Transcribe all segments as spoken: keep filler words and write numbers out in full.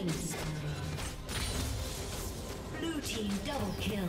Killing spree. Blue team double kill.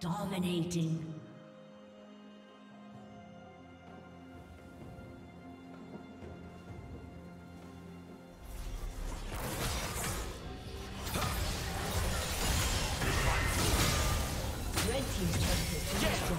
Dominating. Red team's turret destroyed.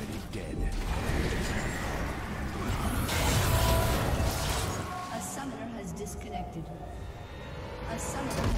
summoner has disconnected. A summoner